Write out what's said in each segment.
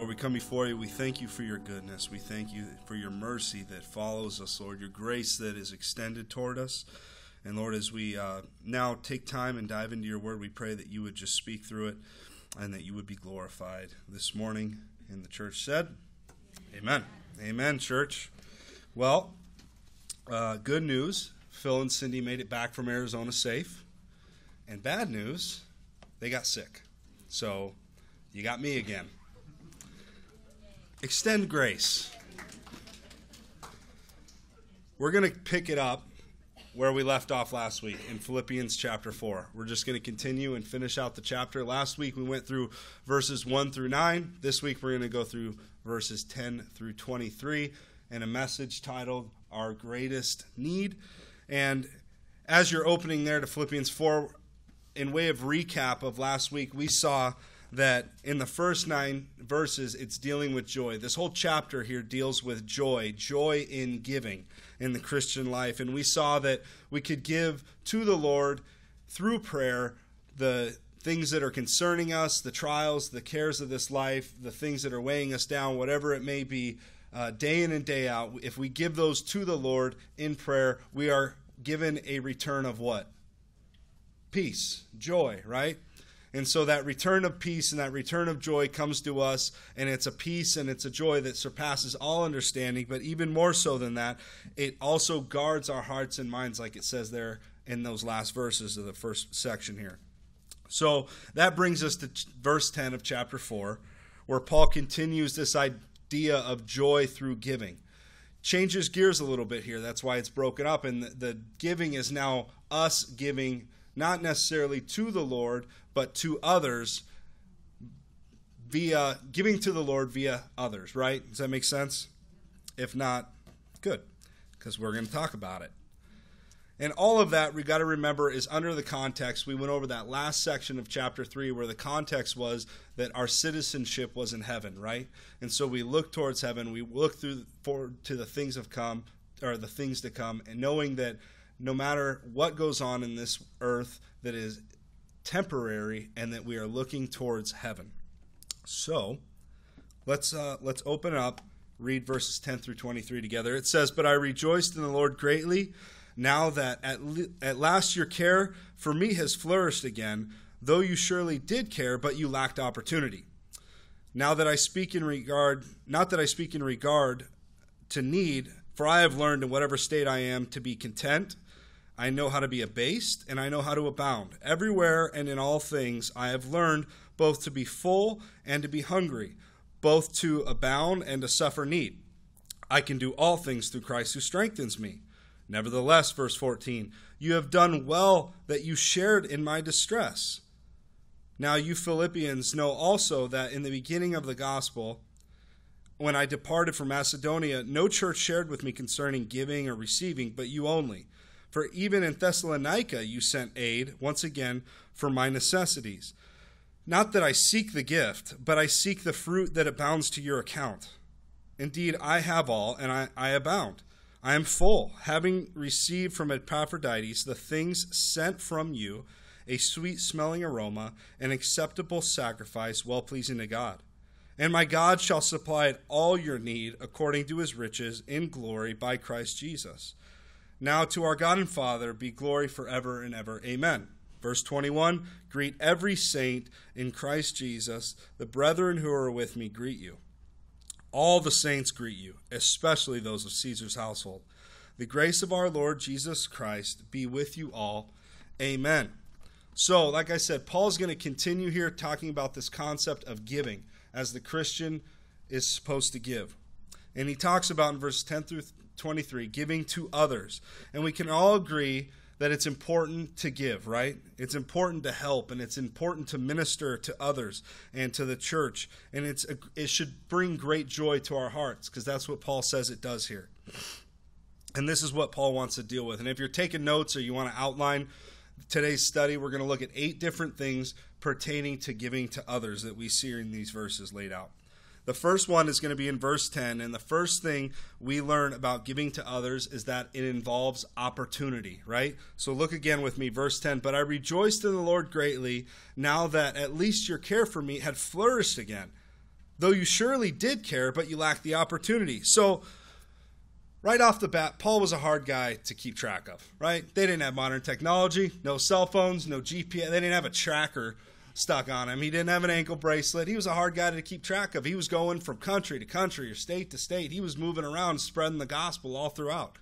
Lord, we come before you. We thank you for your goodness. We thank you for your mercy that follows us, Lord, your grace that is extended toward us. And Lord, as we now take time and dive into your word, we pray that you would just speak through it and that you would be glorified this morning. And the church said, amen. Amen, church. Well, good news. Phil and Cindy made it back from Arizona safe. And bad news, they got sick. So you got me again. Extend grace. We're going to pick it up where we left off last week in Philippians chapter 4. We're just going to continue and finish out the chapter. Last week we went through verses 1 through 9. This week we're going to go through verses 10 through 23 in a message titled Our Greatest Need. And as you're opening there to Philippians 4, in way of recap of last week, we saw that in the first 9 verses, it's dealing with joy. This whole chapter here deals with joy, joy in giving in the Christian life. And we saw that we could give to the Lord through prayer the things that are concerning us, the trials, the cares of this life, the things that are weighing us down, whatever it may be, day in and day out. If we give those to the Lord in prayer, we are given a return of what? Peace, joy, right? And so that return of peace and that return of joy comes to us, and it's a peace and it's a joy that surpasses all understanding. But even more so than that, it also guards our hearts and minds, like it says there in those last verses of the first section here. So that brings us to verse 10 of chapter 4, where Paul continues this idea of joy through giving. Changes gears a little bit here. That's why it's broken up. And the giving is now us giving, not necessarily to the Lord, but to others via giving to the Lord via others, right? Does that make sense? If not, good, because we're going to talk about it. And all of that, we got to remember, is under the context. We went over that last section of chapter 3 where the context was that our citizenship was in heaven, right? And so we look towards heaven. We look forward to the things have come, or the things to come, and knowing that no matter what goes on in this earth, that is temporary, and that we are looking towards heaven. So let's open up, read verses 10 through 23 together. It says, "But I rejoiced in the Lord greatly, now that at last your care for me has flourished again, though you surely did care, but you lacked opportunity. Now that I speak in regard, not that I speak in regard to need, for I have learned in whatever state I am to be content. I know how to be abased, and I know how to abound. Everywhere and in all things I have learned both to be full and to be hungry, both to abound and to suffer need. I can do all things through Christ who strengthens me. Nevertheless," verse 14, "you have done well that you shared in my distress. Now you Philippians know also that in the beginning of the gospel, when I departed from Macedonia, no church shared with me concerning giving or receiving, but you only. For even in Thessalonica you sent aid, once again, for my necessities. Not that I seek the gift, but I seek the fruit that abounds to your account. Indeed, I have all, and I abound. I am full, having received from Epaphroditus the things sent from you, a sweet-smelling aroma, an acceptable sacrifice, well-pleasing to God. And my God shall supply all your need according to his riches in glory by Christ Jesus. Now to our God and Father be glory forever and ever. Amen." Verse 21, "Greet every saint in Christ Jesus. The brethren who are with me greet you. All the saints greet you, especially those of Caesar's household. The grace of our Lord Jesus Christ be with you all. Amen." So, like I said, Paul's going to continue here talking about this concept of giving as the Christian is supposed to give. And he talks about in verses 10 through 23, giving to others. And we can all agree that it's important to give, right? It's important to help, and it's important to minister to others and to the church. And it should bring great joy to our hearts, because that's what Paul says it does here. And this is what Paul wants to deal with. And if you're taking notes or you want to outline today's study, we're going to look at 8 different things pertaining to giving to others that we see in these verses laid out. The first one is going to be in verse 10, and the first thing we learn about giving to others is that it involves opportunity, right? So look again with me, verse 10, "But I rejoiced in the Lord greatly, now that at least your care for me had flourished again, though you surely did care, but you lacked the opportunity. So right off the bat, Paul was a hard guy to keep track of, right? They didn't have modern technology, no cell phones, no GPS. They didn't have a tracker stuck on him. He didn't have an ankle bracelet. He was a hard guy to keep track of. He was going from country to country or state to state. He was moving around, spreading the gospel all throughout.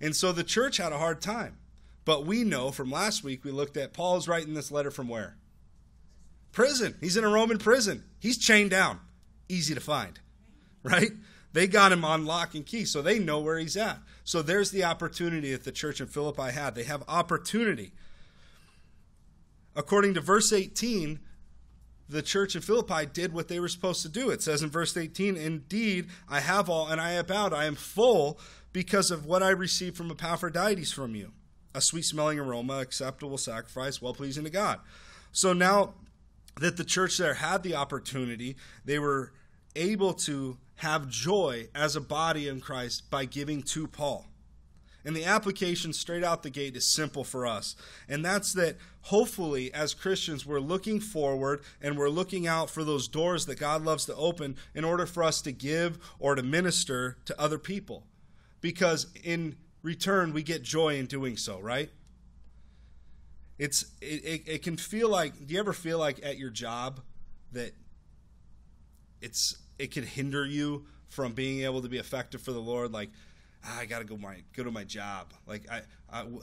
And so the church had a hard time. But we know from last week, we looked at Paul's writing this letter from where? Prison. He's in a Roman prison. He's chained down. Easy to find, right? They got him on lock and key, so they know where he's at. So there's the opportunity that the church in Philippi had. They have opportunity. According to verse 18, the church in Philippi did what they were supposed to do. It says in verse 18, "Indeed, I have all and I abound. I am full because of what I received from Epaphroditus from you, a sweet-smelling aroma, acceptable sacrifice, well-pleasing to God." So now that the church there had the opportunity, they were able to have joy as a body in Christ by giving to Paul. And the application straight out the gate is simple for us. And that's that hopefully as Christians, we're looking forward and we're looking out for those doors that God loves to open in order for us to give or to minister to other people. Because in return, we get joy in doing so, right? It can feel like, do you ever feel like at your job that it could hinder you from being able to be effective for the Lord? Like, I got to go to my job. Like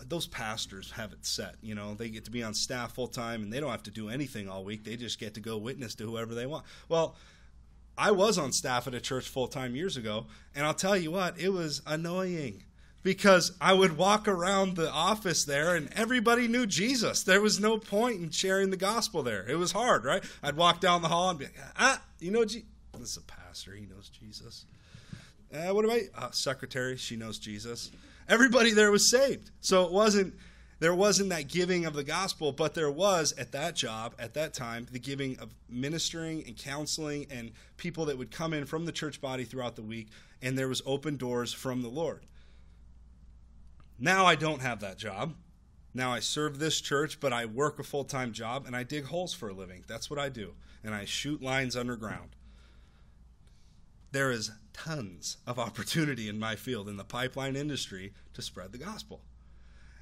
those pastors have it set, you know, they get to be on staff full time and they don't have to do anything all week. They just get to go witness to whoever they want. Well, I was on staff at a church full time years ago. And I'll tell you what, it was annoying. Because I would walk around the office there and everybody knew Jesus. There was no point in sharing the gospel there. It was hard, right? I'd walk down the hall and be like, you know, this is a pastor. He knows Jesus. What about secretary? She knows Jesus. Everybody there was saved. So it wasn't, there wasn't that giving of the gospel, but there was at that job, at that time, the giving of ministering and counseling and people that would come in from the church body throughout the week. And there was open doors from the Lord. Now I don't have that job. Now I serve this church, but I work a full-time job, and I dig holes for a living. That's what I do, and I shoot lines underground. There is tons of opportunity in my field, in the pipeline industry, to spread the gospel.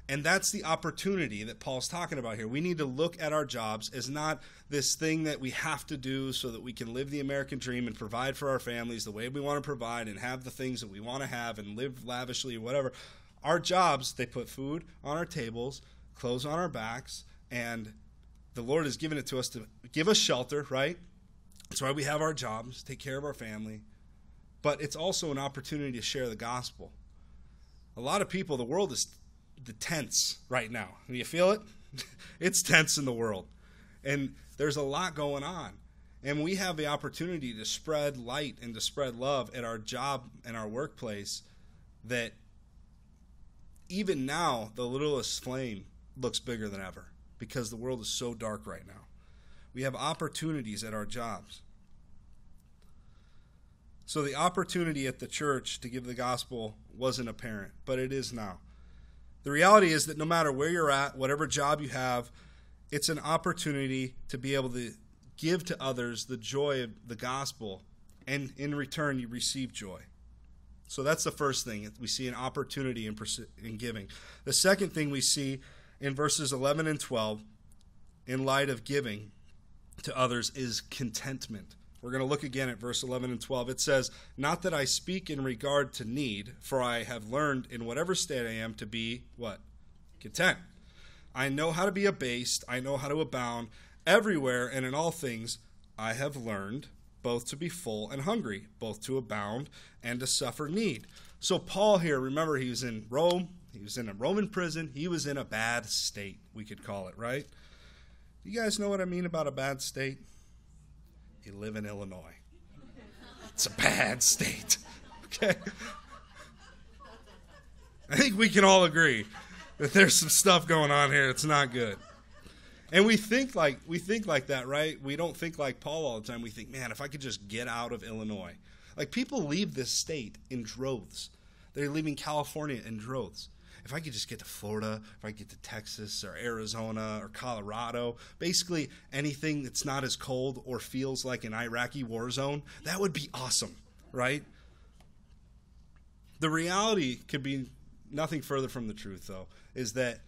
And that's the opportunity that Paul's talking about here. We need to look at our jobs as not this thing that we have to do so that we can live the American dream and provide for our families the way we want to provide and have the things that we want to have and live lavishly or whatever. Our jobs, they put food on our tables, clothes on our backs, and the Lord has given it to us to give us shelter, right? That's why we have our jobs, take care of our family. But it's also an opportunity to share the gospel. A lot of people, the world is tense right now. Do you feel it? It's tense in the world. And there's a lot going on. And we have the opportunity to spread light and to spread love at our job and our workplace that even now, the littlest flame looks bigger than ever because the world is so dark right now. We have opportunities at our jobs. So the opportunity at the church to give the gospel wasn't apparent, but it is now. The reality is that no matter where you're at, whatever job you have, it's an opportunity to be able to give to others the joy of the gospel, and in return, you receive joy. So that's the first thing. We see an opportunity in giving. The second thing we see in verses 11 and 12, in light of giving to others, is contentment. We're going to look again at verse 11 and 12. It says, "Not that I speak in regard to need, for I have learned in whatever state I am to be," what? "Content. I know how to be abased. I know how to abound. Everywhere and in all things I have learned, both to be full and hungry, both to abound and to suffer need." So Paul here, remember, he was in Rome. He was in a Roman prison. He was in a bad state, we could call it, right? You guys know what I mean about a bad state? You live in Illinois. It's a bad state, okay? I think we can all agree that there's some stuff going on here that's not good. And we think like that, right? We don't think like Paul all the time. We think, man, if I could just get out of Illinois. Like, people leave this state in droves. They're leaving California in droves. if I could just get to Florida, if I could get to Texas or Arizona or Colorado, basically anything that's not as cold or feels like an Iraqi war zone, that would be awesome, right? The reality could be nothing further from the truth, though, is that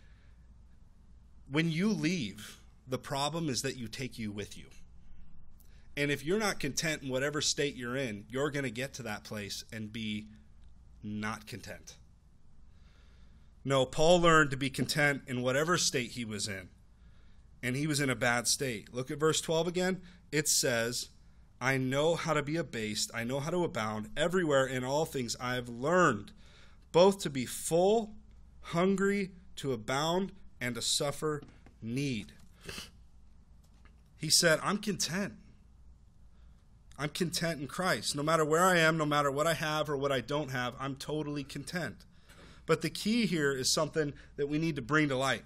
when you leave, the problem is that you take you with you. And if you're not content in whatever state you're in, you're going to get to that place and be not content. No, Paul learned to be content in whatever state he was in. And he was in a bad state. Look at verse 12 again. It says, I know how to be abased. I know how to abound. Everywhere in all things I have learned, both to be full, hungry, to abound, and to suffer need. He said, I'm content. I'm content in Christ. No matter where I am, no matter what I have or what I don't have, I'm totally content. But the key here is something that we need to bring to light.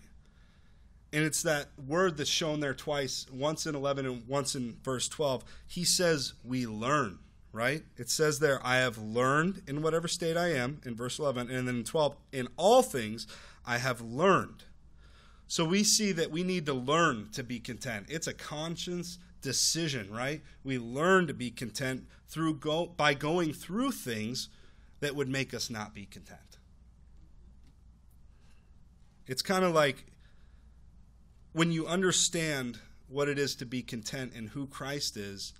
And it's that word that's shown there twice, once in 11 and once in verse 12. He says we learn, right? It says there, I have learned in whatever state I am, in verse 11. And then in 12, in all things I have learned. So we see that we need to learn to be content. It's a conscience decision, right? We learn to be content through by going through things that would make us not be content. It's kind of like when you understand what it is to be content and who Christ is,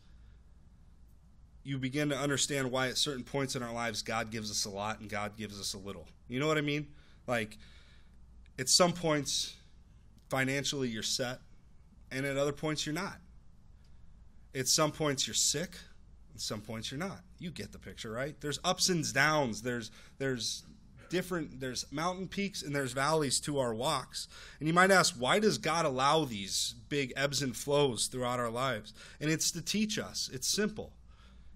you begin to understand why at certain points in our lives God gives us a lot and God gives us a little. You know what I mean? Like at some points financially you're set and at other points you're not. At some points you're sick, at some points you're not. You get the picture, right? There's ups and downs. There's mountain peaks and there's valleys to our walks. And you might ask, why does God allow these big ebbs and flows throughout our lives? And it's to teach us. It's simple.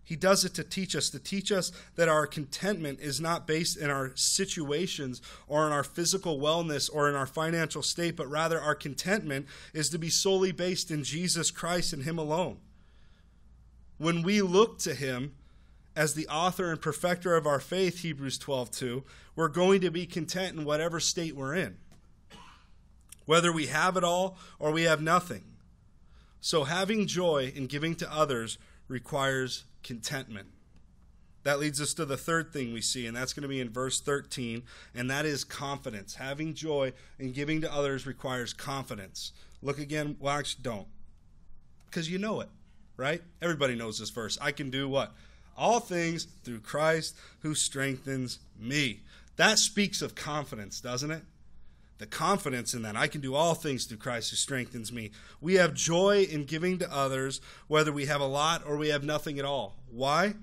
He does it to teach us that our contentment is not based in our situations or in our physical wellness or in our financial state, but rather our contentment is to be solely based in Jesus Christ and Him alone. When we look to Him as the author and perfecter of our faith, Hebrews 12:2, we're going to be content in whatever state we're in, whether we have it all or we have nothing. So having joy in giving to others requires contentment. That leads us to the third thing we see, and that's going to be in verse 13, and that is confidence. Having joy in giving to others requires confidence. Look again. Well, actually, don't, because you know it. Right? Everybody knows this verse. I can do what? All things through Christ who strengthens me. That speaks of confidence, doesn't it? The confidence in that. I can do all things through Christ who strengthens me. We have joy in giving to others, whether we have a lot or we have nothing at all. Why?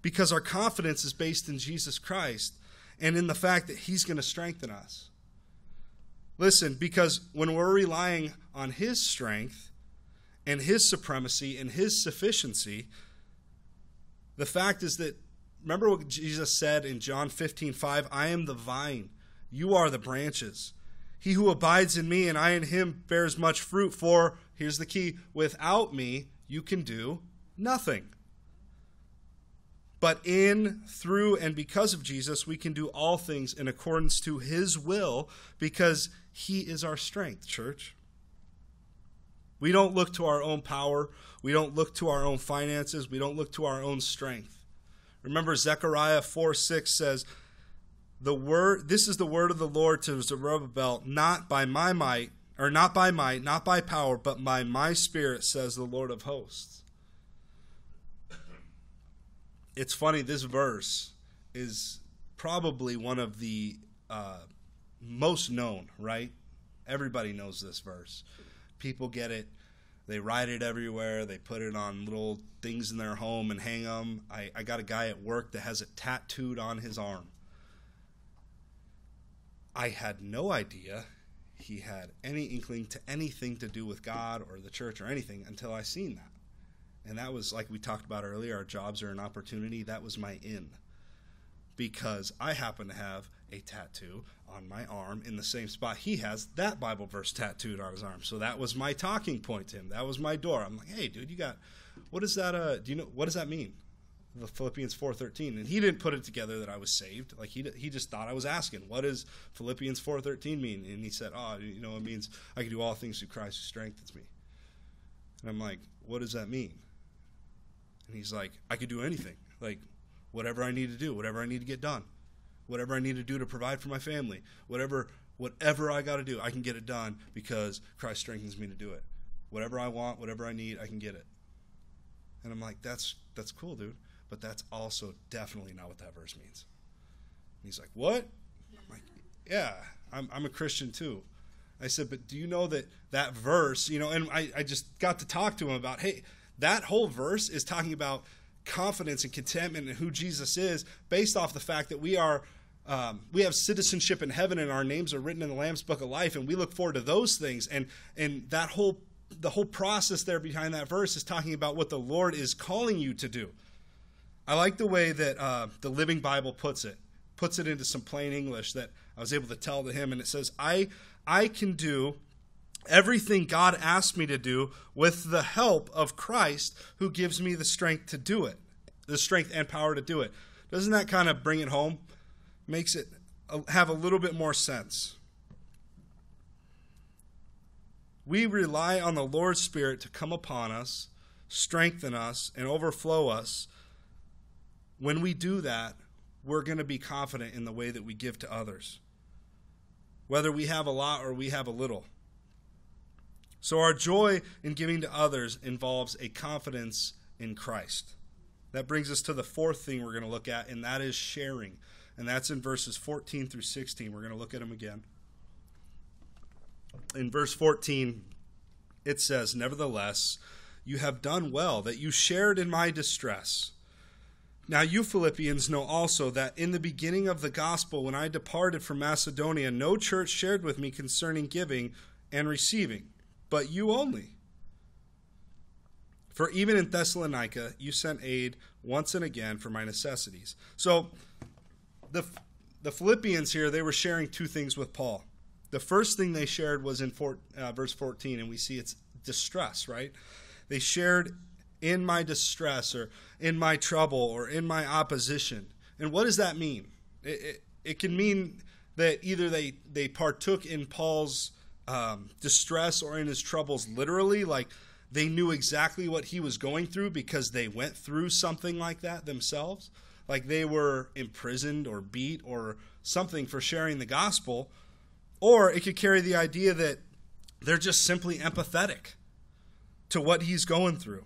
Because our confidence is based in Jesus Christ and in the fact that He's going to strengthen us. Listen, because when we're relying on His strength, and His supremacy and His sufficiency, the fact is that, remember what Jesus said in John 15:5, I am the vine, you are the branches. He who abides in me and I in him bears much fruit, for, here's the key, without me you can do nothing. But in, through, and because of Jesus, we can do all things in accordance to His will, because He is our strength, church. We don't look to our own power. We don't look to our own finances. We don't look to our own strength. Remember, Zechariah 4:6 says, this is the word of the Lord to Zerubbabel, not by my might, or not by might, not by power, but by my spirit, says the Lord of hosts. It's funny, this verse is probably one of the most known, right? Everybody knows this verse. People get it. They write it everywhere. They put it on little things in their home and hang them. I got a guy at work that has it tattooed on his arm. I had no idea he had any inkling to anything to do with God or the church or anything until I seen that. And that was, like we talked about earlier, our jobs are an opportunity. That was my in. Because I happen to have a tattoo on my arm in the same spot he has that Bible verse tattooed on his arm. So that was my talking point to him. That was my door. I'm like, hey, dude, you got, what is that? Do you know, what does that mean? the Philippians 4:13, and he didn't put it together that I was saved. Like he just thought I was asking, what does Philippians 4:13 mean? And he said, oh, you know, it means I can do all things through Christ who strengthens me. And I'm like, what does that mean? And he's like, I could do anything, like whatever I need to do, whatever I need to get done, whatever I need to do to provide for my family, whatever I got to do, I can get it done because Christ strengthens me to do it. Whatever I want, whatever I need, I can get it. And I'm like, that's cool, dude. But that's also definitely not what that verse means. And he's like, what? I'm like, yeah, I'm a Christian too. I said, but do you know that verse, you know, and I just got to talk to him about, hey, that whole verse is talking about confidence and contentment in who Jesus is based off the fact that we have citizenship in heaven and our names are written in the Lamb's Book of Life, and we look forward to those things. And the whole process there behind that verse is talking about what the Lord is calling you to do. I like the way that the Living Bible puts it into some plain English that I was able to tell to him, and it says, I can do everything God asked me to do with the help of Christ who gives me the strength to do it, the strength and power to do it. Doesn't that kind of bring it home? Makes it have a little bit more sense. We rely on the Lord's Spirit to come upon us, strengthen us, and overflow us. When we do that, we're going to be confident in the way that we give to others, whether we have a lot or we have a little. So our joy in giving to others involves a confidence in Christ. That brings us to the fourth thing we're going to look at, and that is sharing. And that's in verses 14 through 16. We're going to look at them again. In verse 14, it says, nevertheless, you have done well that you shared in my distress. Now you Philippians know also that in the beginning of the gospel, when I departed from Macedonia, no church shared with me concerning giving and receiving, but you only. For even in Thessalonica, you sent aid once and again for my necessities. So the Philippians here, they were sharing two things with Paul. The first thing they shared was in verse 14, and we see it's distress, right? They shared in my distress, or in my trouble, or in my opposition. And what does that mean? It can mean that either they partook in Paul's distress or in his troubles literally, like they knew exactly what he was going through because they went through something like that themselves, like they were imprisoned or beat or something for sharing the gospel. Or it could carry the idea that they're just simply empathetic to what he's going through.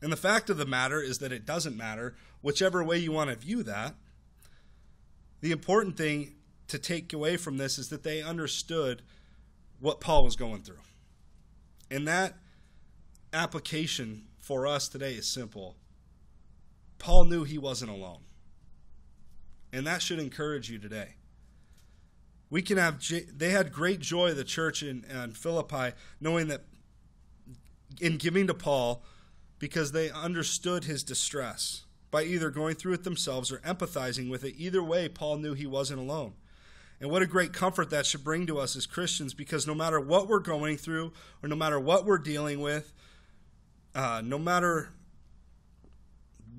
And the fact of the matter is that it doesn't matter whichever way you want to view that. The important thing to take away from this is that they understood what Paul was going through. And that application for us today is simple. Paul knew he wasn't alone. And that should encourage you today. They had great joy, the church in Philippi, knowing that in giving to Paul, because they understood his distress by either going through it themselves or empathizing with it. Either way, Paul knew he wasn't alone. And what a great comfort that should bring to us as Christians, because no matter what we're going through or no matter what we're dealing with, no matter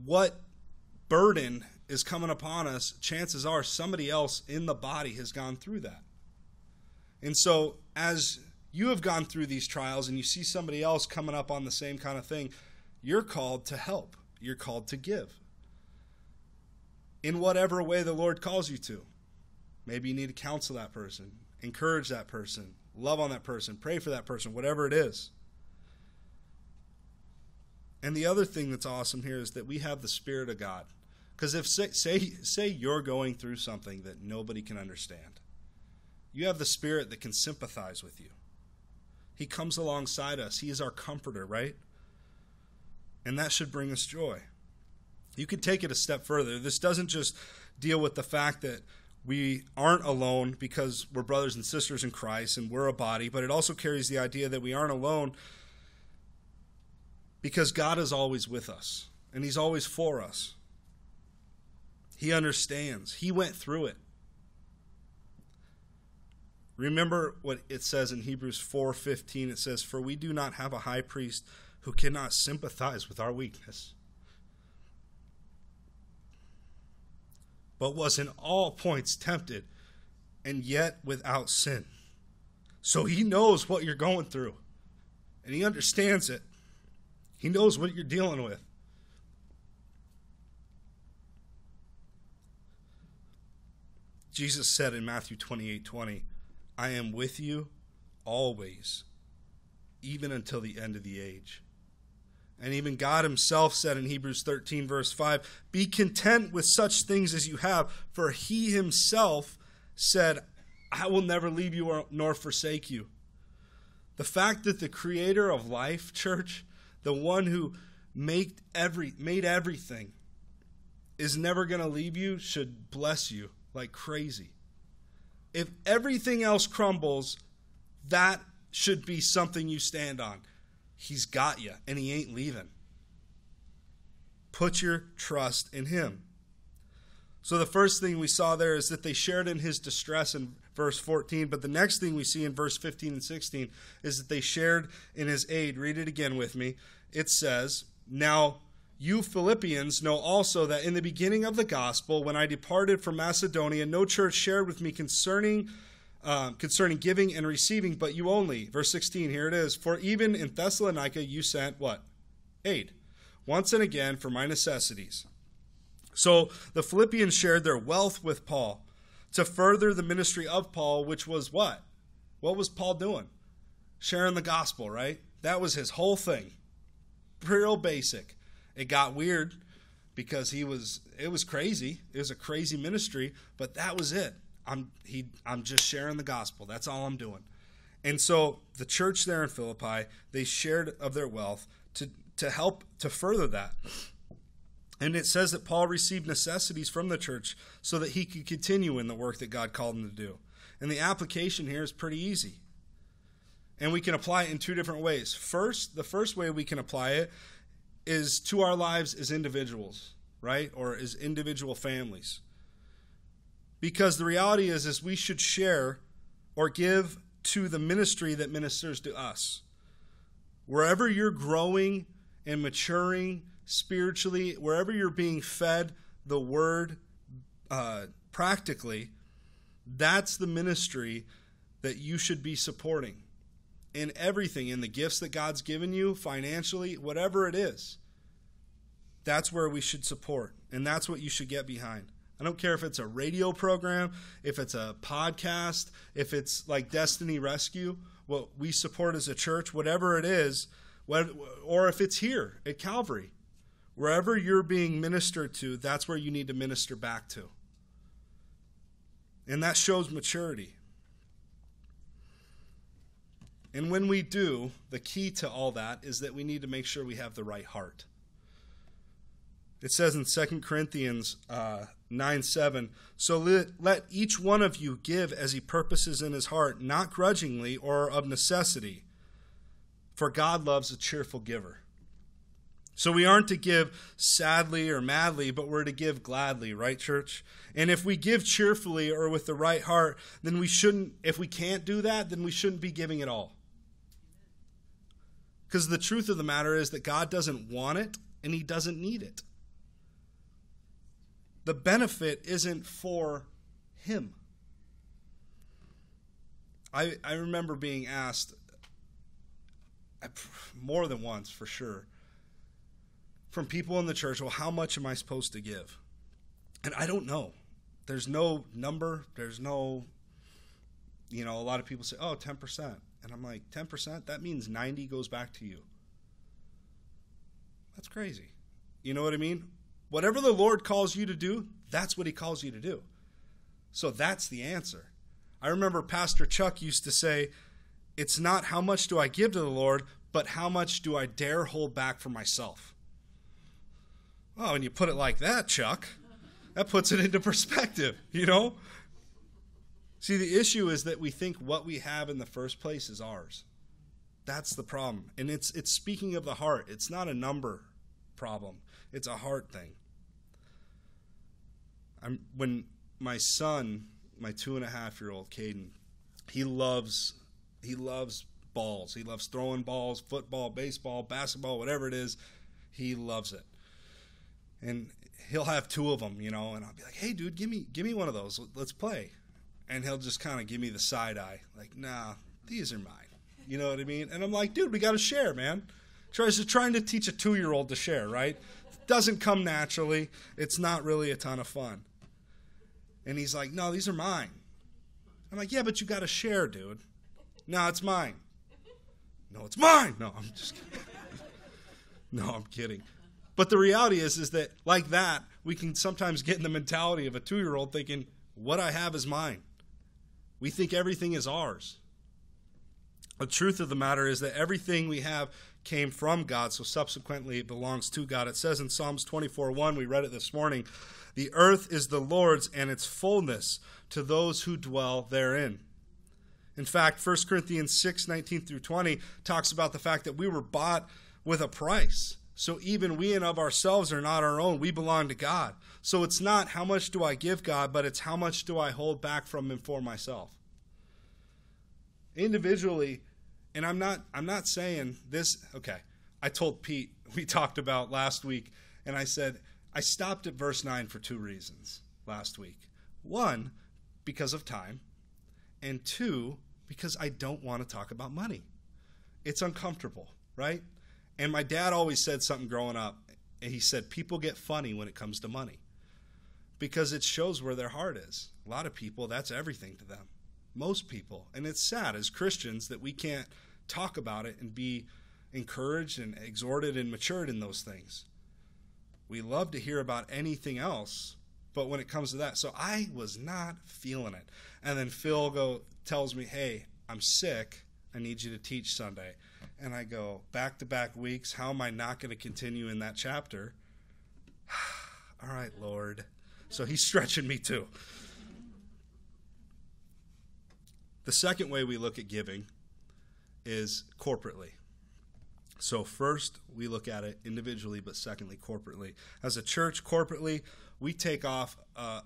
what burden is coming upon us, chances are somebody else in the body has gone through that. And so as you have gone through these trials and you see somebody else coming up on the same kind of thing, you're called to help. You're called to give in whatever way the Lord calls you to. Maybe you need to counsel that person, encourage that person, love on that person, pray for that person, whatever it is. And the other thing that's awesome here is that we have the Spirit of God. Because if say you're going through something that nobody can understand, you have the Spirit that can sympathize with you. He comes alongside us. He is our comforter, right? And that should bring us joy. You could take it a step further. This doesn't just deal with the fact that we aren't alone because we're brothers and sisters in Christ and we're a body, but it also carries the idea that we aren't alone because God is always with us and He's always for us. He understands. He went through it. Remember what it says in Hebrews 4:15. It says, for we do not have a high priest who cannot sympathize with our weakness, but was in all points tempted, and yet without sin. So he knows what you're going through, and he understands it. He knows what you're dealing with. Jesus said in Matthew 28:20, I am with you always, even until the end of the age. And even God himself said in Hebrews 13, verse 5, be content with such things as you have, for he himself said, I will never leave you nor forsake you. The fact that the creator of life, church, the one who made everything, is never going to leave you should bless you like crazy. If everything else crumbles, that should be something you stand on. He's got you, and he ain't leaving. Put your trust in him. So the first thing we saw there is that they shared in his distress in verse 14, but the next thing we see in verse 15 and 16 is that they shared in his aid. Read it again with me. It says, Now you Philippians know also that in the beginning of the gospel, when I departed from Macedonia, no church shared with me concerning giving and receiving, but you only. Verse 16, here it is. For even in Thessalonica you sent what? Aid. Once and again for my necessities. So the Philippians shared their wealth with Paul to further the ministry of Paul, which was what? What was Paul doing? Sharing the gospel, right? That was his whole thing. Real basic. It got weird because it was crazy. It was a crazy ministry, but that was it. I'm just sharing the gospel. That's all I'm doing. And so the church there in Philippi, they shared of their wealth to help to further that. And it says that Paul received necessities from the church so that he could continue in the work that God called him to do. And the application here is pretty easy. And we can apply it in two different ways. First, the first way we can apply it is to our lives as individuals, right? Or as individual families. Because the reality is we should share or give to the ministry that ministers to us. Wherever you're growing and maturing spiritually, wherever you're being fed the word practically, that's the ministry that you should be supporting in everything, in the gifts that God's given you, financially, whatever it is. That's where we should support, and that's what you should get behind. I don't care if it's a radio program, if it's a podcast, if it's like Destiny Rescue, what we support as a church, whatever it is, or if it's here at Calvary. Wherever you're being ministered to, that's where you need to minister back to. And that shows maturity. And when we do, the key to all that is that we need to make sure we have the right heart. It says in 2 Corinthians 9:7, so let each one of you give as he purposes in his heart, not grudgingly or of necessity, for God loves a cheerful giver. So we aren't to give sadly or madly, but we're to give gladly, right, church? And if we give cheerfully or with the right heart, then we shouldn't, if we can't do that, then we shouldn't be giving at all. Because the truth of the matter is that God doesn't want it and he doesn't need it. The benefit isn't for him. I remember being asked more than once, for sure, from people in the church, well, how much am I supposed to give? And I don't know. There's no number. There's no, you know, a lot of people say, oh, 10%. And I'm like, 10%? That means 90 goes back to you. That's crazy. You know what I mean? Whatever the Lord calls you to do, that's what he calls you to do. So that's the answer. I remember Pastor Chuck used to say, it's not how much do I give to the Lord, but how much do I dare hold back for myself? Oh, and you put it like that, Chuck, that puts it into perspective, you know? See, the issue is that we think what we have in the first place is ours. That's the problem. And it's speaking of the heart. It's not a number problem. It's a heart thing. When my son, my 2.5-year-old Caden, he loves balls. He loves throwing balls, football, baseball, basketball, whatever it is. He loves it. And he'll have two of them, you know, and I'll be like, hey, dude, give me one of those. Let's play. And he'll just kind of give me the side eye, like, nah, these are mine. You know what I mean? And I'm like, dude, we got to share, man. Trying to teach a 2-year-old to share, right? It doesn't come naturally. It's not really a ton of fun. And he's like, no, these are mine. I'm like, yeah, but you got to share, dude. No, it's mine. No, it's mine. No, I'm just kidding. No, I'm kidding. But the reality is that like that, we can sometimes get in the mentality of a 2-year-old thinking, what I have is mine. We think everything is ours. The truth of the matter is that everything we have came from God, so subsequently it belongs to God. It says in Psalms 24:1, we read it this morning, the earth is the Lord's and its fullness to those who dwell therein. In fact, 1 Corinthians 6:19 through 20 talks about the fact that we were bought with a price. So even we and of ourselves are not our own. We belong to God. So it's not how much do I give God, but it's how much do I hold back from him for myself. Individually, and I'm not saying this, okay, I told Pete, we talked about last week, and I said, I stopped at verse 9 for two reasons last week. One, because of time, and two, because I don't want to talk about money. It's uncomfortable, right? And my dad always said something growing up. And he said, people get funny when it comes to money because it shows where their heart is. A lot of people, that's everything to them. Most people. And it's sad as Christians that we can't talk about it and be encouraged and exhorted and matured in those things. We love to hear about anything else, but when it comes to that. So I was not feeling it. And then Phil tells me, hey, I'm sick. I need you to teach Sunday. And I go, back-to-back weeks, how am I not going to continue in that chapter? All right, Lord. So he's stretching me too. The second way we look at giving is corporately. So first, we look at it individually, but secondly, corporately. As a church, corporately, we take off a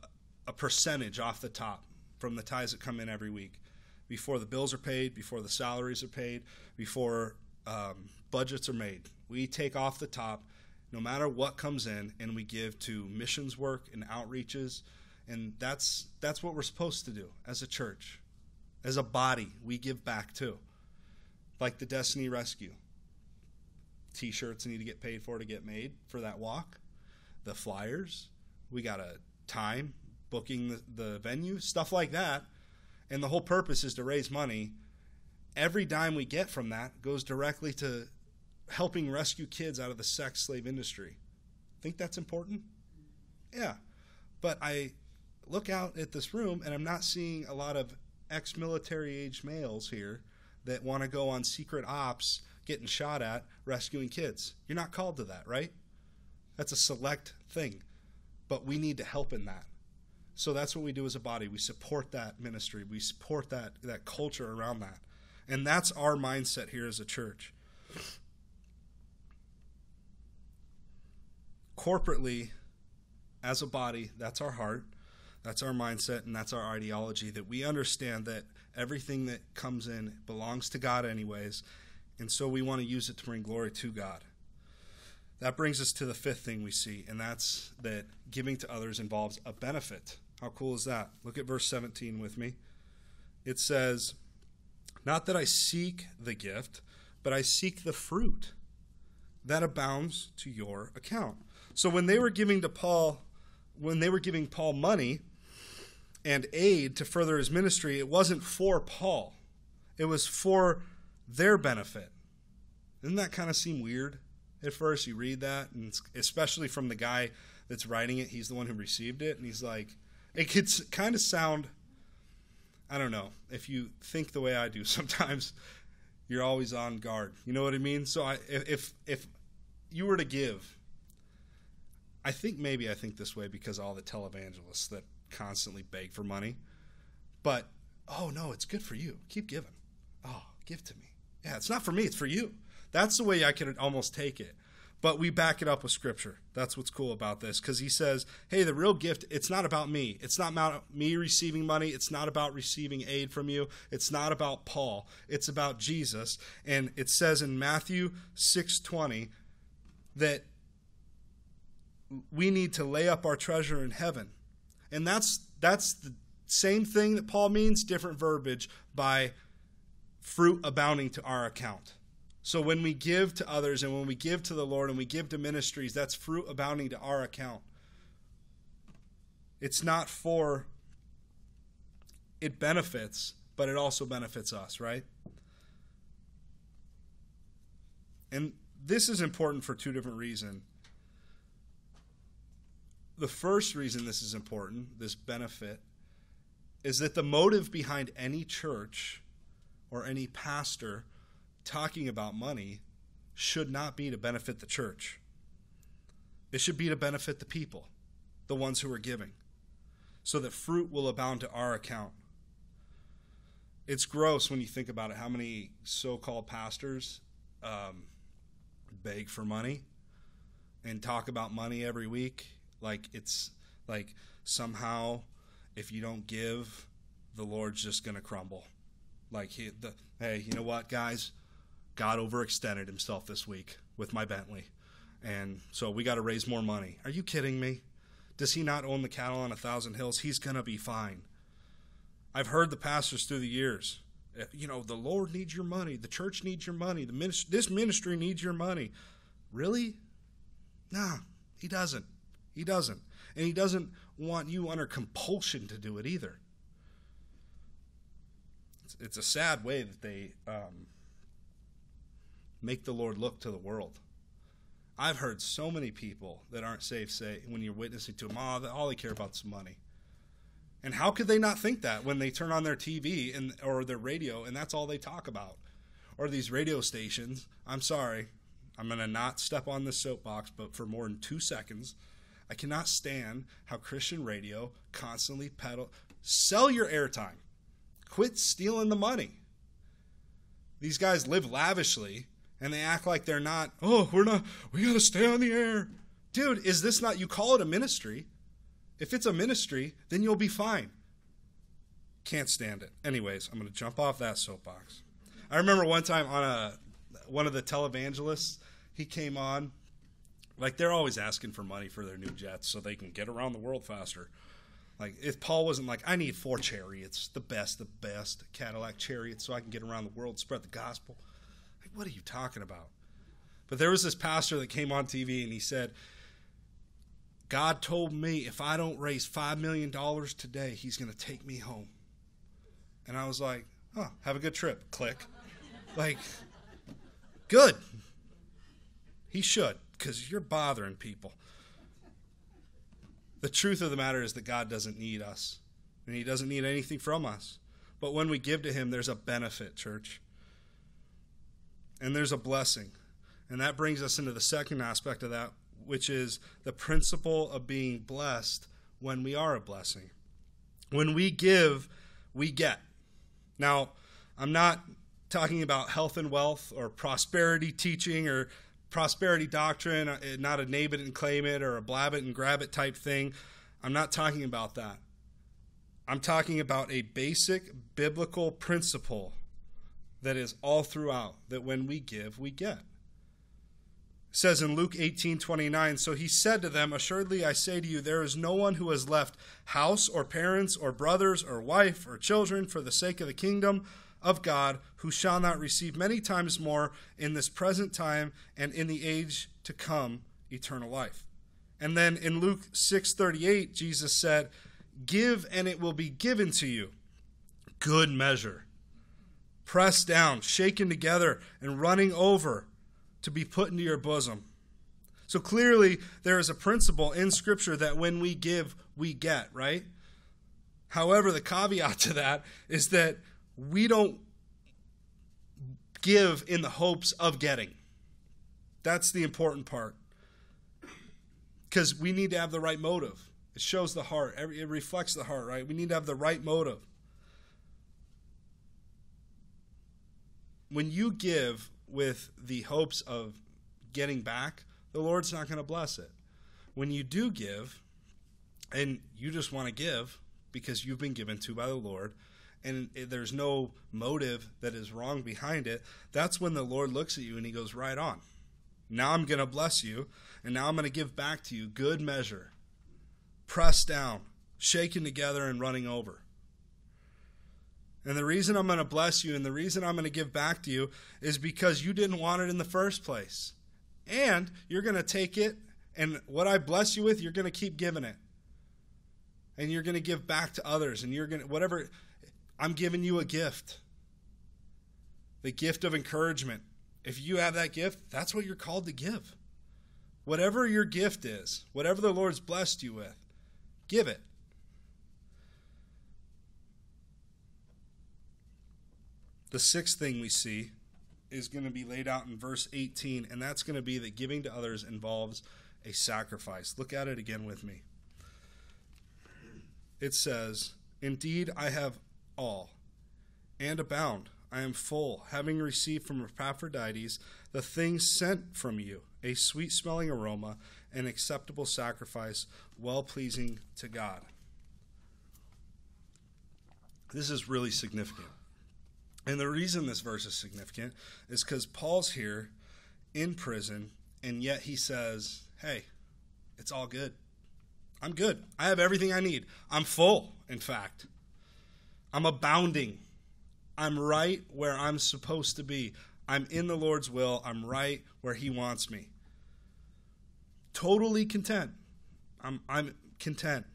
percentage off the top from the tithes that come in every week. Before the bills are paid, before the salaries are paid, before budgets are made. We take off the top, no matter what comes in, and we give to missions work and outreaches. And that's what we're supposed to do as a church. As a body, we give back too. Like the Destiny Rescue. T-shirts need to get paid for to get made for that walk. The flyers. We got a time, booking the venue, stuff like that. And the whole purpose is to raise money. Every dime we get from that goes directly to helping rescue kids out of the sex slave industry. Think that's important? Yeah. But I look out at this room, and I'm not seeing a lot of ex-military-age males here that want to go on secret ops, getting shot at, rescuing kids. You're not called to that, right? That's a select thing. But we need to help in that. So that's what we do as a body. We support that ministry. We support that culture around that. And that's our mindset here as a church. Corporately, as a body, that's our heart, that's our mindset, and that's our ideology, that we understand that everything that comes in belongs to God anyways, and so we want to use it to bring glory to God. That brings us to the fifth thing we see, and that's that giving to others involves a benefit. How cool is that? Look at verse 17 with me. It says, not that I seek the gift, but I seek the fruit that abounds to your account. So when they were giving to Paul, when they were giving Paul money and aid to further his ministry, it wasn't for Paul. It was for their benefit. Doesn't that kind of seem weird? At first, you read that, and especially from the guy that's writing it, he's the one who received it, and he's like, it could kind of sound, I don't know, if you think the way I do sometimes, you're always on guard. You know what I mean? So if you were to give, I think this way because all the televangelists that constantly beg for money, but, oh, no, it's good for you. Keep giving. Oh, give to me. Yeah, it's not for me. It's for you. That's the way I could almost take it. But we back it up with Scripture. That's what's cool about this. Because he says, hey, the real gift, it's not about me. It's not about me receiving money. It's not about receiving aid from you. It's not about Paul. It's about Jesus. And it says in Matthew 6:20 that we need to lay up our treasure in heaven. And that's the same thing that Paul means, different verbiage, by fruit abounding to our account. So when we give to others and when we give to the Lord and we give to ministries, that's fruit abounding to our account. It's not for, it benefits, but it also benefits us, right? And this is important for two different reasons. The first reason this is important, this benefit, is that the motive behind any church or any pastor talking about money should not be to benefit the church. It should be to benefit the people, the ones who are giving, so that fruit will abound to our account. It's gross when you think about it, how many so-called pastors beg for money and talk about money every week. Like it's like somehow if you don't give, the Lord's just going to crumble. Like, hey, you know what, guys? God overextended himself this week with my Bentley, and so we got to raise more money. Are you kidding me? Does he not own the cattle on 1,000 hills? He's going to be fine. I've heard the pastors through the years, you know, the Lord needs your money. The church needs your money. This ministry needs your money. Really? Nah, he doesn't. He doesn't. And he doesn't want you under compulsion to do it either. It's a sad way that they make the Lord look to the world. I've heard so many people that aren't saved say, when you're witnessing to them, oh, all they care about is money. And how could they not think that when they turn on their TV and or their radio and that's all they talk about? Or these radio stations. I'm sorry, I'm going to not step on this soapbox, but for more than 2 seconds, I cannot stand how Christian radio constantly sell your airtime. Quit stealing the money. These guys live lavishly and they act like they're not, oh, we got to stay on the air. Dude, is this not, you call it a ministry. If it's a ministry, then you'll be fine. Can't stand it. Anyways, I'm going to jump off that soapbox. I remember one time on one of the televangelists, he came on, like they're always asking for money for their new jets so they can get around the world faster. Like, if Paul wasn't like, I need 4 chariots, the best Cadillac chariots so I can get around the world, spread the gospel. Like, what are you talking about? But there was this pastor that came on TV and he said, God told me if I don't raise $5 million today, he's going to take me home. And I was like, oh, have a good trip. Click. Like, good. He should, because you're bothering people. The truth of the matter is that God doesn't need us, and he doesn't need anything from us. But when we give to him, there's a benefit, church. And there's a blessing. And that brings us into the second aspect of that, which is the principle of being blessed when we are a blessing. When we give, we get. Now, I'm not talking about health and wealth or prosperity teaching or prosperity doctrine, not a name it and claim it or a blab it and grab it type thing. I'm not talking about that. I'm talking about a basic biblical principle that is all throughout, that when we give, we get. It says in Luke 18:29, so he said to them, assuredly I say to you, there is no one who has left house or parents or brothers or wife or children for the sake of the kingdom of God, who shall not receive many times more in this present time and in the age to come eternal life. And then in Luke 6:38, Jesus said, give and it will be given to you. Good measure, pressed down, shaken together, and running over, to be put into your bosom. So clearly there is a principle in Scripture that when we give, we get, right? However, the caveat to that is that we don't give in the hopes of getting. That's the important part, because we need to have the right motive. It shows the heart. It reflects the heart, right? We need to have the right motive. When you give with the hopes of getting back, the Lord's not going to bless it. When you do give, and you just want to give because you've been given to by the Lord, and there's no motive that is wrong behind it, that's when the Lord looks at you and he goes, right on. Now I'm going to bless you, and now I'm going to give back to you good measure, pressed down, shaken together, and running over. And the reason I'm going to bless you and the reason I'm going to give back to you is because you didn't want it in the first place. And you're going to take it, and what I bless you with, you're going to keep giving it. And you're going to give back to others, and you're going to, whatever, I'm giving you a gift. The gift of encouragement. If you have that gift, that's what you're called to give. Whatever your gift is, whatever the Lord's blessed you with, give it. The sixth thing we see is going to be laid out in verse 18, and that's going to be that giving to others involves a sacrifice. Look at it again with me. It says, "Indeed, I have all, and abound. I am full, having received from Epaphroditus the things sent from you, a sweet-smelling aroma, an acceptable sacrifice, well-pleasing to God." This is really significant. And the reason this verse is significant is because Paul's here in prison, and yet he says, hey, it's all good. I'm good. I have everything I need. I'm full, in fact. I'm abounding. I'm right where I'm supposed to be. I'm in the Lord's will. I'm right where he wants me. Totally content. I'm content.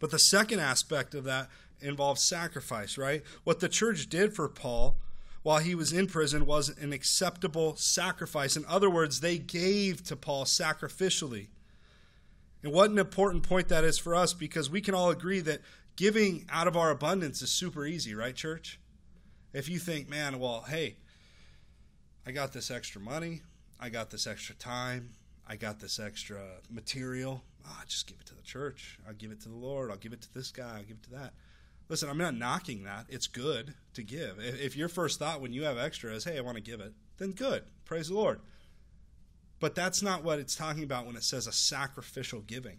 But the second aspect of that involves sacrifice, right? What the church did for Paul while he was in prison was an acceptable sacrifice. In other words, they gave to Paul sacrificially. And what an important point that is for us, because we can all agree that giving out of our abundance is super easy, right, church? If you think, man, well, hey, I got this extra money, I got this extra time, I got this extra material, I'll just give it to the church, I'll give it to the Lord, I'll give it to this guy, I'll give it to that. Listen, I'm not knocking that. It's good to give. If your first thought when you have extra is, hey, I want to give it, then good. Praise the Lord. But that's not what it's talking about when it says a sacrificial giving.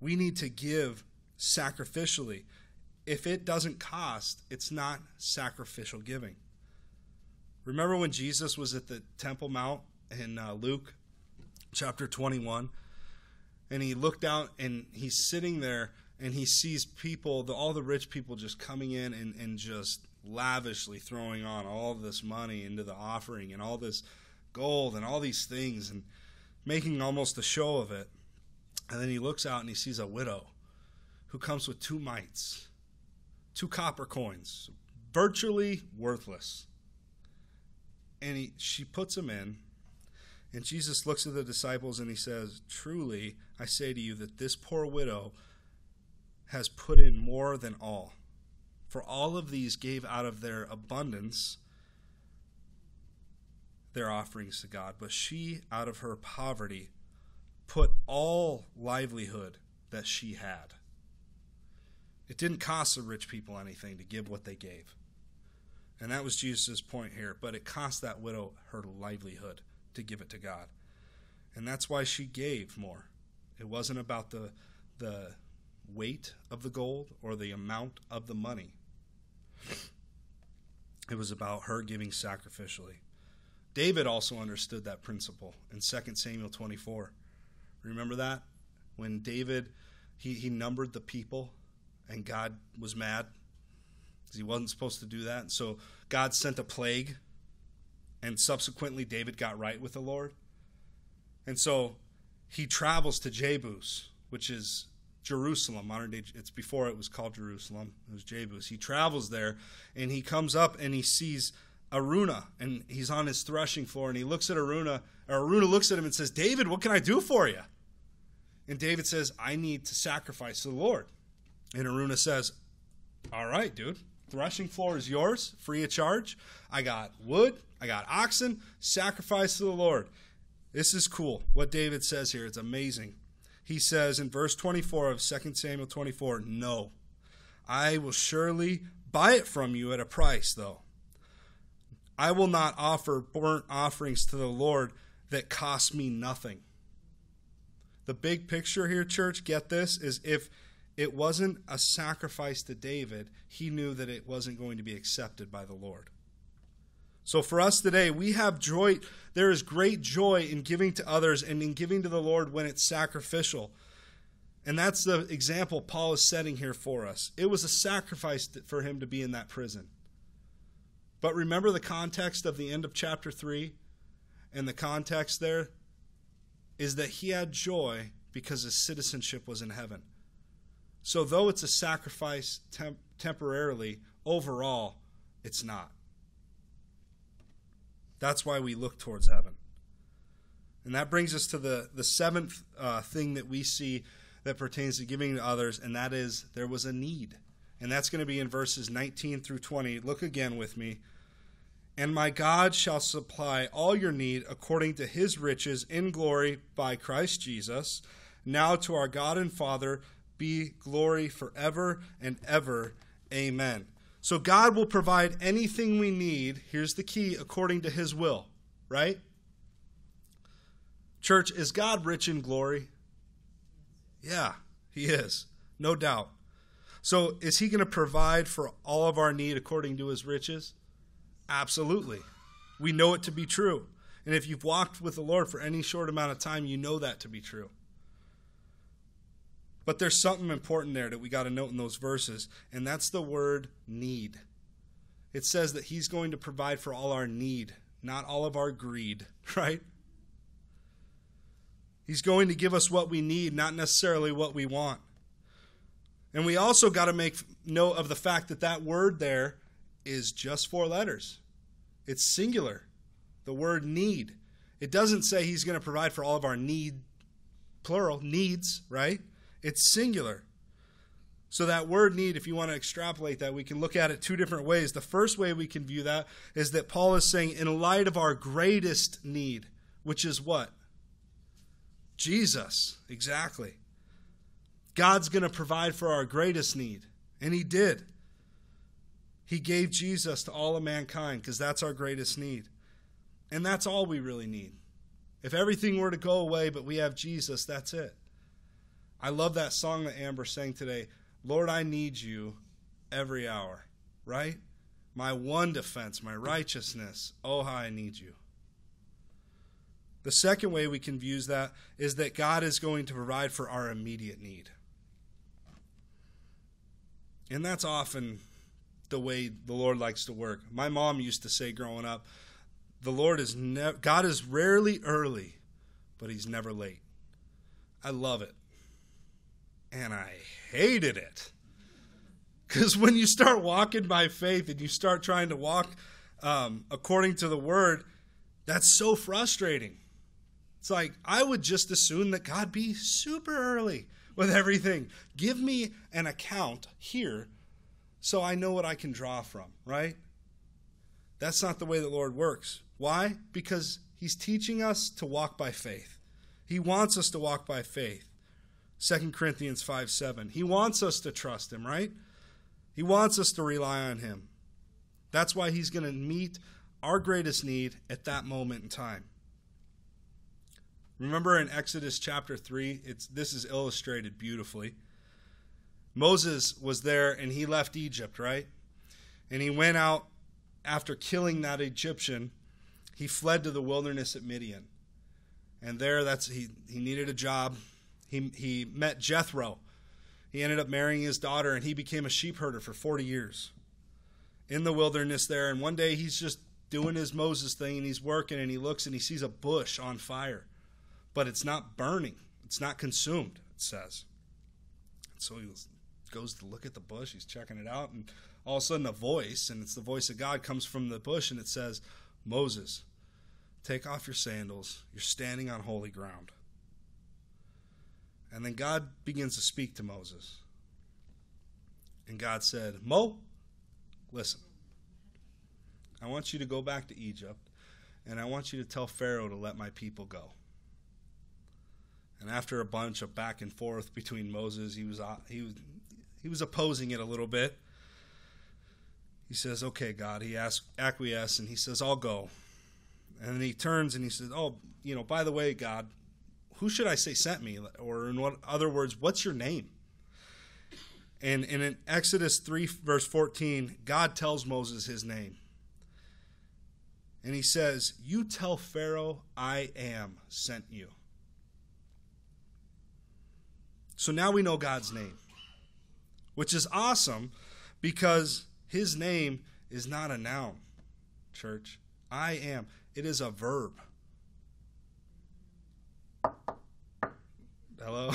We need to give sacrificially. If it doesn't cost, it's not sacrificial giving. Remember when Jesus was at the Temple Mount in Luke chapter 21, and he looked out and he's sitting there, and he sees people, all the rich people just coming in and just lavishly throwing on all this money into the offering and all this gold and all these things and making almost a show of it. And then he looks out and he sees a widow who comes with 2 mites, 2 copper coins, virtually worthless. And she puts them in. And Jesus looks at the disciples and he says, "Truly, I say to you that this poor widow has put in more than all. For all of these gave out of their abundance their offerings to God. But she, out of her poverty, put all livelihood that she had." It didn't cost the rich people anything to give what they gave. And that was Jesus' point here. But it cost that widow her livelihood to give it to God. And that's why she gave more. It wasn't about the weight of the gold or the amount of the money. It was about her giving sacrificially. David also understood that principle in 2 Samuel 24. Remember that? When David, he numbered the people, and God was mad because he wasn't supposed to do that. And so God sent a plague, and subsequently David got right with the Lord. And so he travels to Jebus, which is Jerusalem, modern day. It's before it was called Jerusalem. It was Jebus. He travels there, and he comes up and he sees Arunah, and he's on his threshing floor, and he looks at Arunah. Arunah looks at him and says, "David, what can I do for you?" And David says, "I need to sacrifice to the Lord." And Arunah says, "All right, dude, threshing floor is yours, free of charge. I got wood, I got oxen, sacrifice to the Lord." This is cool. What David says here, it's amazing. He says in verse 24 of 2 Samuel 24, "No, I will surely buy it from you at a price, though. I will not offer burnt offerings to the Lord that cost me nothing." The big picture here, church, get this, is if it wasn't a sacrifice to David, he knew that it wasn't going to be accepted by the Lord. So for us today, we have joy. There is great joy in giving to others and in giving to the Lord when it's sacrificial. And that's the example Paul is setting here for us. It was a sacrifice for him to be in that prison. But remember the context of the end of chapter 3? And the context there is that he had joy because his citizenship was in heaven. So though it's a sacrifice temporarily, overall, it's not. That's why we look towards heaven. And that brings us to the seventh thing that we see that pertains to giving to others, and that is there was a need. And that's going to be in verses 19 through 20. Look again with me. And my God shall supply all your need according to his riches in glory by Christ Jesus. Now to our God and Father be glory forever and ever. Amen. So God will provide anything we need, here's the key, according to his will, right? Church, is God rich in glory? Yeah, he is, no doubt. So is he going to provide for all of our need according to his riches? Absolutely. We know it to be true. And if you've walked with the Lord for any short amount of time, you know that to be true. But there's something important there that we got to note in those verses, and that's the word need. It says that he's going to provide for all our need, not all of our greed, right? He's going to give us what we need, not necessarily what we want. And we also got to make note of the fact that that word there is just four letters. It's singular, the word need. It doesn't say he's going to provide for all of our need, plural, needs, right? It's singular. So that word need, if you want to extrapolate that, we can look at it two different ways. The first way we can view that is that Paul is saying, in light of our greatest need, which is what? Jesus. Exactly. God's going to provide for our greatest need. And he did. He gave Jesus to all of mankind because that's our greatest need. And that's all we really need. If everything were to go away but we have Jesus, that's it. I love that song that Amber sang today. Lord, I need you every hour, right? My one defense, my righteousness. Oh, how I need you. The second way we can view that is that God is going to provide for our immediate need. And that's often the way the Lord likes to work. My mom used to say growing up, God is rarely early, but he's never late. I love it. And I hated it. Because when you start walking by faith and you start trying to walk according to the word, that's so frustrating. It's like, I would just assume that God be super early with everything. Give me an account here so I know what I can draw from, right? That's not the way the Lord works. Why? Because he's teaching us to walk by faith. He wants us to walk by faith. 2 Corinthians 5:7. He wants us to trust him, right? He wants us to rely on him. That's why he's going to meet our greatest need at that moment in time. Remember in Exodus chapter 3, this is illustrated beautifully. Moses was there and he left Egypt, right? And he went out after killing that Egyptian. He fled to the wilderness at Midian. And there he needed a job. He met Jethro. He ended up marrying his daughter, and he became a sheep herder for 40 years in the wilderness there. And one day he's just doing his Moses thing, and he's working, and he looks, and he sees a bush on fire. But it's not burning. It's not consumed, it says. So he goes to look at the bush. He's checking it out, and all of a sudden a voice, and it's the voice of God, comes from the bush, and it says, Moses, take off your sandals. You're standing on holy ground. And then God begins to speak to Moses. And God said, Mo, listen. I want you to go back to Egypt, and I want you to tell Pharaoh to let my people go. And after a bunch of back and forth between Moses, he was opposing it a little bit. He says, okay, God. He acquiesces, and he says, I'll go. And then he turns, and he says, oh, by the way, God, who should I say sent me? Or in what other words, what's your name? And in Exodus 3, verse 14, God tells Moses his name. And he says, you tell Pharaoh I am sent you. So now we know God's name, which is awesome because his name is not a noun, church. I am. It is a verb. Hello?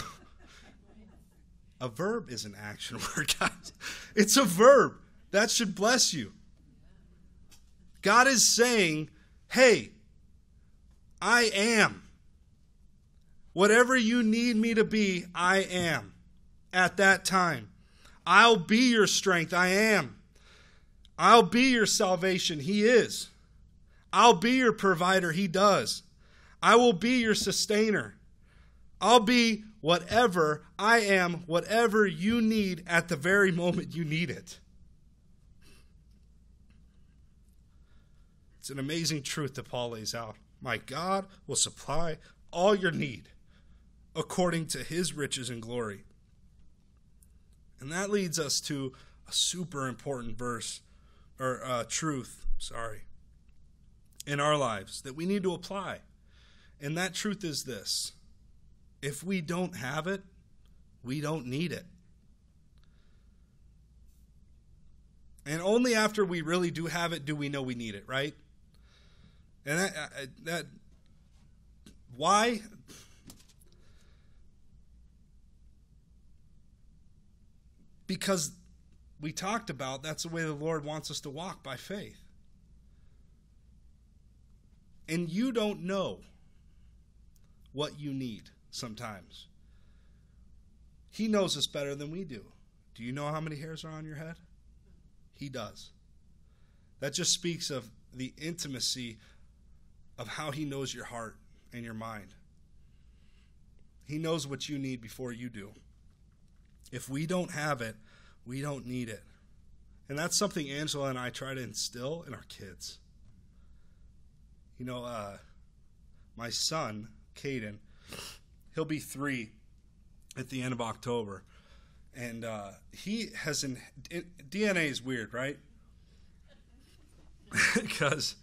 A verb is an action word, guys. It's a verb. That should bless you. God is saying, hey, I am. Whatever you need me to be, I am at that time. I'll be your strength. I am. I'll be your salvation. He is. I'll be your provider. He does. I will be your sustainer. I'll be whatever I am, whatever you need at the very moment you need it. It's an amazing truth that Paul lays out. My God will supply all your need according to his riches and glory. And that leads us to a super important verse, or truth, in our lives that we need to apply. And that truth is this. If we don't have it, we don't need it. And only after we really do have it do we know we need it, right? And that why? Because we talked about that's the way the Lord wants us to walk, by faith. And you don't know what you need sometimes. He knows us better than we do. Do you know how many hairs are on your head? He does. That just speaks of the intimacy of how he knows your heart and your mind. He knows what you need before you do. If we don't have it, we don't need it. And that's something Angela and I try to instill in our kids. You know, my son, Caden, he'll be 3 at the end of October. And he has DNA is weird, right? Because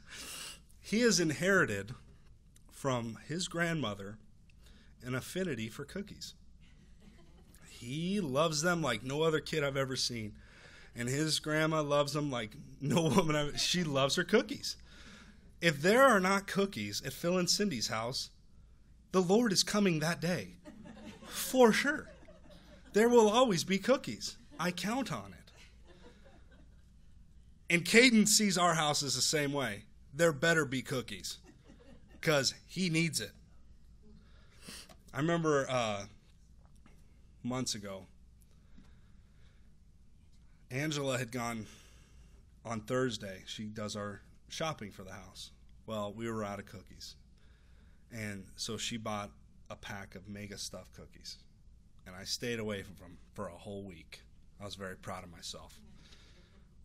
he has inherited from his grandmother an affinity for cookies. He loves them like no other kid I've ever seen. And his grandma loves them like no woman I've ever seen. She loves her cookies. If there are not cookies at Phil and Cindy's house, the Lord is coming that day, for sure. There will always be cookies. I count on it. And Caden sees our houses the same way. There better be cookies, because he needs it. I remember months ago, Angela had gone on Thursday. She does our shopping for the house. Well, we were out of cookies. And so she bought a pack of mega stuffed cookies. And I stayed away from them for a whole week. I was very proud of myself.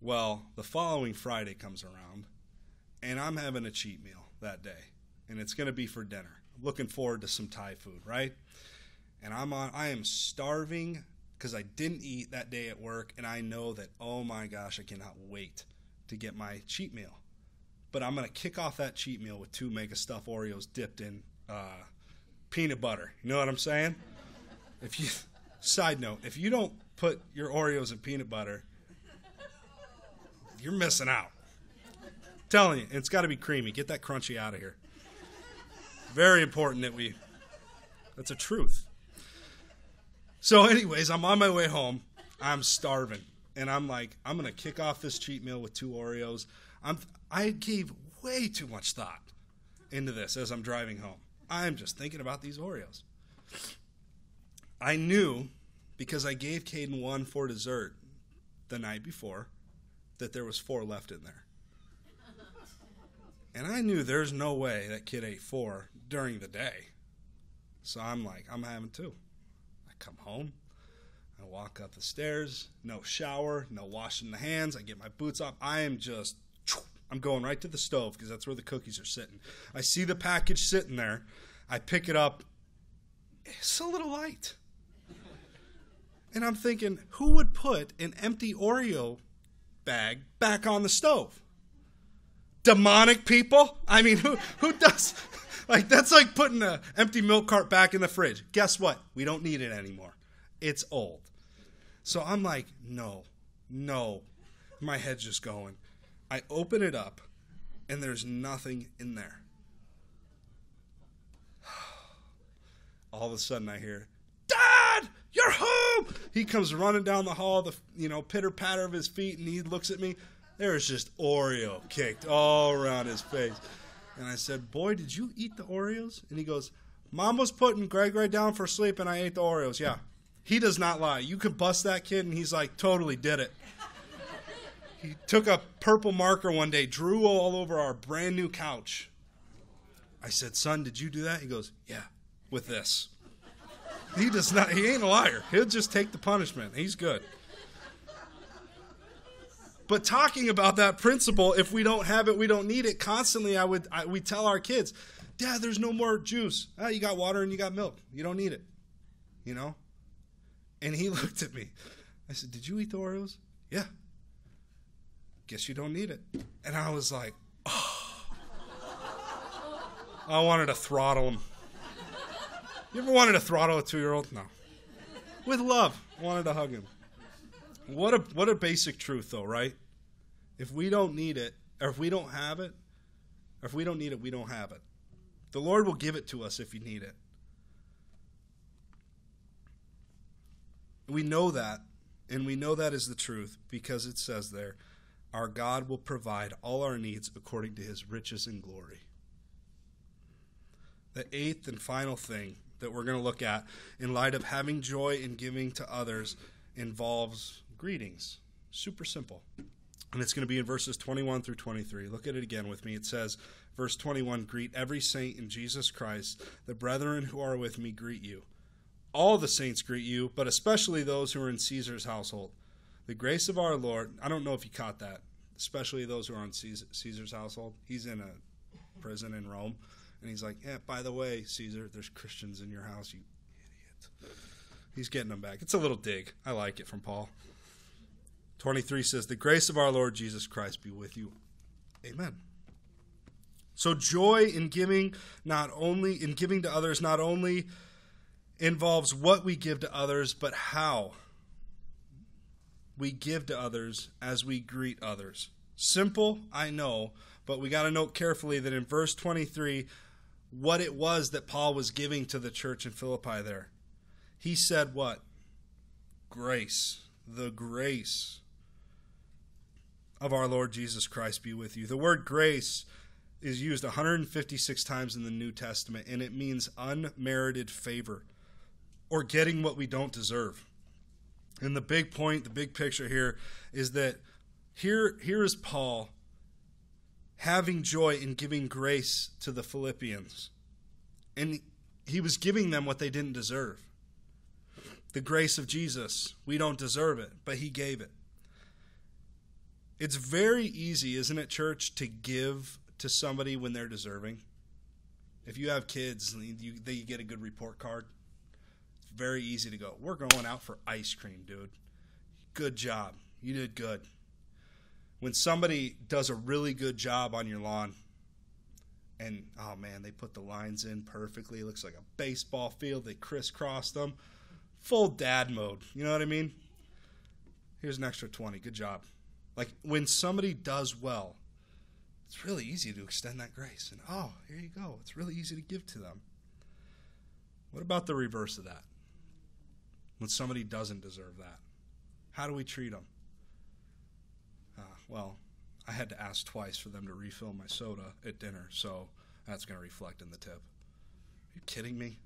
Well, the following Friday comes around, and I'm having a cheat meal that day. And it's going to be for dinner. Looking forward to some Thai food, right? And I am starving because I didn't eat that day at work. And I know that, oh my gosh, I cannot wait to get my cheat meal. But I'm going to kick off that cheat meal with 2 mega stuffed Oreos dipped in peanut butter. You know what I'm saying? Side note, if you don't put your Oreos in peanut butter, you're missing out. I'm telling you, it's got to be creamy. Get that crunchy out of here. Very important that that's a truth. So anyways, I'm on my way home. I'm starving. And I'm like, I'm going to kick off this cheat meal with 2 Oreos. I gave way too much thought into this as I'm driving home. I'm just thinking about these Oreos. I knew, because I gave Caden 1 for dessert the night before, that there was 4 left in there. And I knew there's no way that kid ate 4 during the day. So I'm like, I'm having 2. I come home. I walk up the stairs. No shower. No washing the hands. I get my boots off. I'm going right to the stove because that's where the cookies are sitting. I see the package sitting there. I pick it up. It's a little light. And I'm thinking, who would put an empty Oreo bag back on the stove? demonic people. I mean, who does? Like, that's like putting an empty milk cart back in the fridge. Guess what? We don't need it anymore. It's old. So I'm like, no. My head's just going. I open it up, and there's nothing in there. All of a sudden I hear, "Dad, you're home!" He comes running down the hall, the pitter-patter of his feet, and he looks at me. There's just Oreo caked all around his face. And I said, "Boy, did you eat the Oreos?" And he goes, "Mom was putting Greg right down for sleep, and I ate the Oreos." Yeah, he does not lie. You could bust that kid, and he's like, totally did it. He took a purple marker one day, drew all over our brand new couch. I said, "Son, did you do that?" He goes, "Yeah, with this." He does not, he ain't a liar. He'll just take the punishment. He's good. But talking about that principle, if we don't have it, we don't need it. Constantly, we tell our kids, "Dad, there's no more juice. Ah, you got water and you got milk. You don't need it." You know? And he looked at me. I said, "Did you eat the Oreos?" "Yeah." "Guess you don't need it." And I was like, oh. I wanted to throttle him. You ever wanted to throttle a 2-year-old? No. With love, I wanted to hug him. What a basic truth, though, right? If we don't need it, or if we don't have it, or if we don't need it, we don't have it. The Lord will give it to us if you need it. We know that, and we know that is the truth because it says there, "Our God will provide all our needs according to his riches and glory." The eighth and final thing that we're going to look at in light of having joy in giving to others involves greetings. Super simple. And it's going to be in verses 21 through 23. Look at it again with me. It says, verse 21, "Greet every saint in Jesus Christ. The brethren who are with me greet you. All the saints greet you, but especially those who are in Caesar's household. The grace of our Lord," I don't know if you caught that, "especially those who are in Caesar's household." He's in a prison in Rome. And he's like, "Yeah, by the way, Caesar, there's Christians in your house, you idiot." He's getting them back. It's a little dig. I like it from Paul. 23 says, "The grace of our Lord Jesus Christ be with you. Amen." So joy in giving, to others, not only involves what we give to others, but how we give to others as we greet others. Simple, I know, but we got to note carefully that in verse 23, what it was that Paul was giving to the church in Philippi there. He said what? Grace. "The grace of our Lord Jesus Christ be with you." The word grace is used 156 times in the New Testament, and it means unmerited favor or getting what we don't deserve. And the big point, the big picture here is that here is Paul having joy in giving grace to the Philippians. And he was giving them what they didn't deserve. The grace of Jesus, we don't deserve it, but he gave it. It's very easy, isn't it, church, to give to somebody when they're deserving? If you have kids, they get a good report card. It's very easy to go, "We're going out for ice cream, dude. Good job. You did good." When somebody does a really good job on your lawn and, oh man, they put the lines in perfectly. It looks like a baseball field. They crisscrossed them. Full dad mode. You know what I mean? Here's an extra 20. Good job. Like when somebody does well, it's really easy to extend that grace. And oh, here you go. It's really easy to give to them. What about the reverse of that? When somebody doesn't deserve that, how do we treat them? Well, I had to ask twice for them to refill my soda at dinner, so that's going to reflect in the tip. Are you kidding me?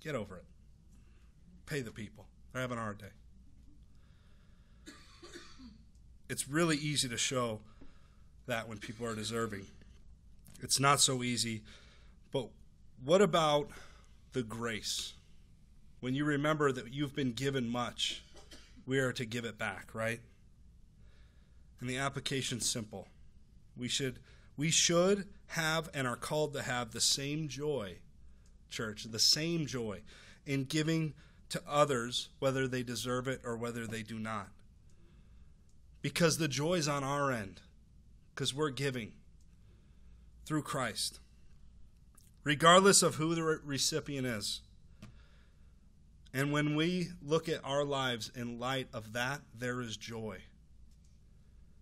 Get over it. Pay the people. They're having a hard day. It's really easy to show that when people are deserving. It's not so easy. But what about the grace? When you remember that you've been given much, we are to give it back, right? And the application's simple. We should have and are called to have the same joy, church, the same joy in giving to others, whether they deserve it or whether they do not. Because the joy's on our end, because we're giving. through Christ, regardless of who the recipient is. And when we look at our lives in light of that, there is joy.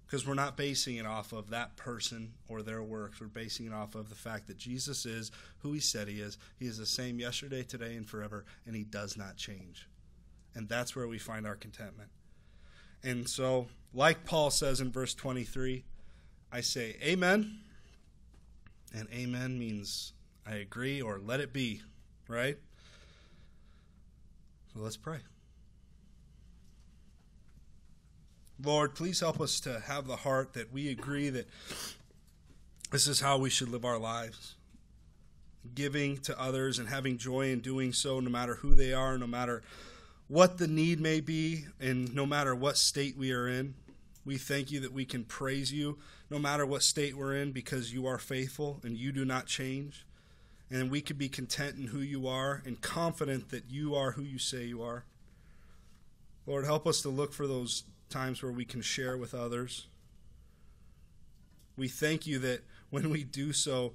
Because we're not basing it off of that person or their works. We're basing it off of the fact that Jesus is who he said he is. He is the same yesterday, today, and forever, and he does not change. And that's where we find our contentment. And so, like Paul says in verse 23, I say amen. And amen means I agree or let it be, right? So let's pray. Lord, please help us to have the heart that we agree that this is how we should live our lives, giving to others and having joy in doing so, no matter who they are, no matter what the need may be, and no matter what state we are in. We thank you that we can praise you no matter what state we're in, because you are faithful and you do not change. And we can be content in who you are and confident that you are who you say you are. Lord, help us to look for those times where we can share with others. We thank you that when we do so,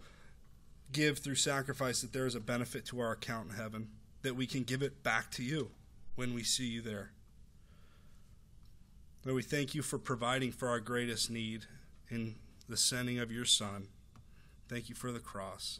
give through sacrifice, that there is a benefit to our account in heaven, that we can give it back to you when we see you there. Lord, we thank you for providing for our greatest need in the sending of your Son. Thank you for the cross.